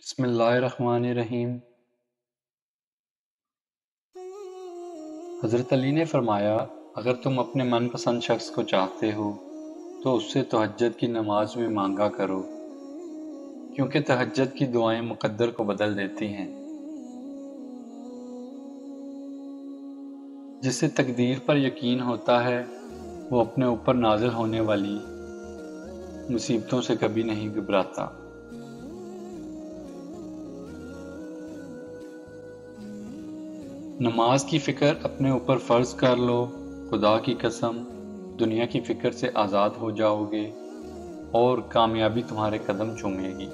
बिस्मिल्लाहिर्रहमानिर्रहीम। हज़रत अली ने फरमाया, अगर तुम अपने मनपसंद शख्स को चाहते हो तो उससे तहज्जुद की नमाज में मांगा करो, क्योंकि तहज्जुद की दुआएं मुकद्दर को बदल देती हैं, जिससे तकदीर पर यकीन होता है वो अपने ऊपर नाजिल होने वाली मुसीबतों से कभी नहीं घबराता। नमाज की फ़िक्र अपने ऊपर फ़र्ज कर लो, खुदा की कसम दुनिया की फ़िक्र से आज़ाद हो जाओगे और कामयाबी तुम्हारे कदम चूमेगी।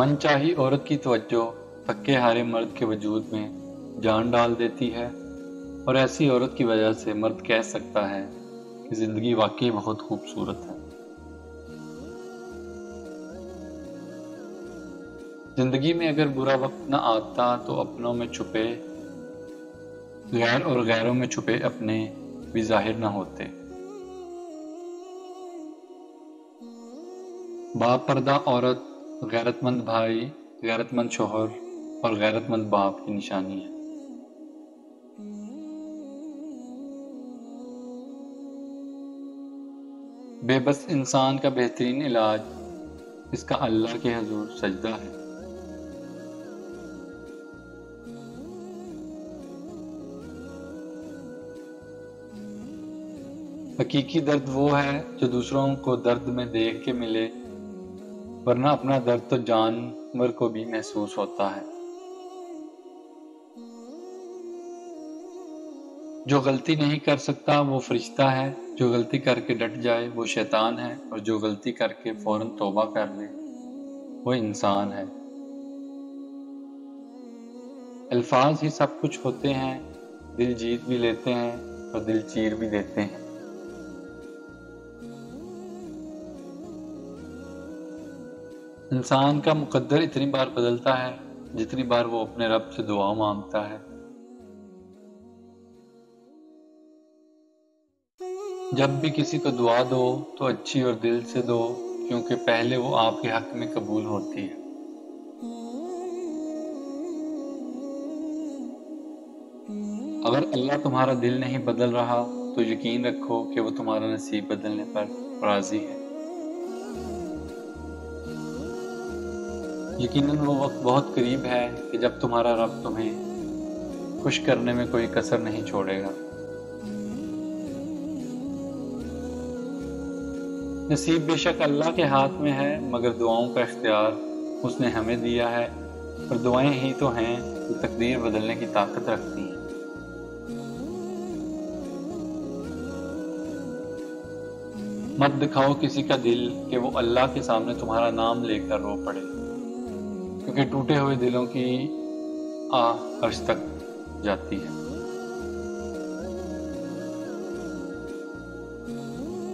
मनचाही औरत की तवज्जो पक्के हारे मर्द के वजूद में जान डाल देती है और ऐसी औरत की वजह से मर्द कह सकता है कि ज़िंदगी वाकई बहुत खूबसूरत है। ज़िंदगी में अगर बुरा वक्त ना आता तो अपनों में छुपे गैर और गैरों में छुपे अपने भी जाहिर ना होते। बापर्दा औरत गैरतमंद भाई, गैरतमंद शोहर और गैरतमंद बाप की निशानी है। बेबस इंसान का बेहतरीन इलाज इसका अल्लाह के हुजूर सजदा है। हकीकी दर्द वो है जो दूसरों को दर्द में देख के मिले, वरना अपना दर्द तो जानवर को भी महसूस होता है। जो गलती नहीं कर सकता वो फरिश्ता है, जो गलती करके डट जाए वो शैतान है, और जो गलती करके फौरन तौबा कर ले वो इंसान है। अल्फाज ही सब कुछ होते हैं, दिल जीत भी लेते हैं और दिल चीर भी देते हैं। इंसान का मुकद्दर इतनी बार बदलता है जितनी बार वो अपने रब से दुआ मांगता है। जब भी किसी को दुआ दो तो अच्छी और दिल से दो, क्योंकि पहले वो आपके हक में कबूल होती है। अगर अल्लाह तुम्हारा दिल नहीं बदल रहा तो यकीन रखो कि वो तुम्हारा नसीब बदलने पर राजी है। यकीनन वो वक्त बहुत करीब है कि जब तुम्हारा रब तुम्हें खुश करने में कोई कसर नहीं छोड़ेगा। नसीब बेशक अल्लाह के हाथ में है, मगर दुआओं का इख्तियार उसने हमें दिया है, और दुआएं ही तो हैं जो तकदीर बदलने की ताकत रखती हैं। मत दिखाओ किसी का दिल कि वो अल्लाह के सामने तुम्हारा नाम लेकर रो पड़े, क्योंकि टूटे हुए दिलों की आह अर्श तक जाती है।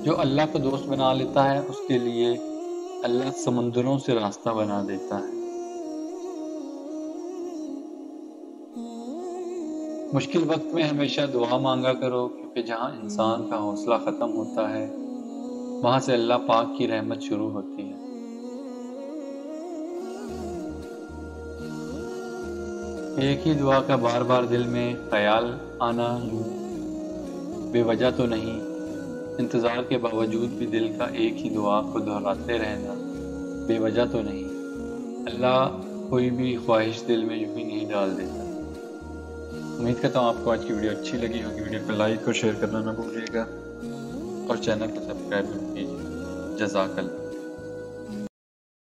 जो अल्लाह का दोस्त बना लेता है उसके लिए अल्लाह समुद्रों से रास्ता बना देता है। मुश्किल वक्त में हमेशा दुआ मांगा करो, क्योंकि जहाँ इंसान का हौसला ख़त्म होता है वहाँ से अल्लाह पाक की रहमत शुरू होती है। एक ही दुआ का बार बार दिल में ख्याल आना यूं बेवजह तो नहीं, इंतज़ार के बावजूद भी दिल का एक ही दुआ को दोहराते रहना बेवजह तो नहीं। अल्लाह कोई भी ख्वाहिश दिल में यूं ही नहीं डाल देता। उम्मीद करता हूँ आपको आज की वीडियो अच्छी लगी होगी। वीडियो को लाइक और शेयर करना ना भूलिएगा और चैनल को सब्सक्राइब कीजिए। जज़ाकल्लाह।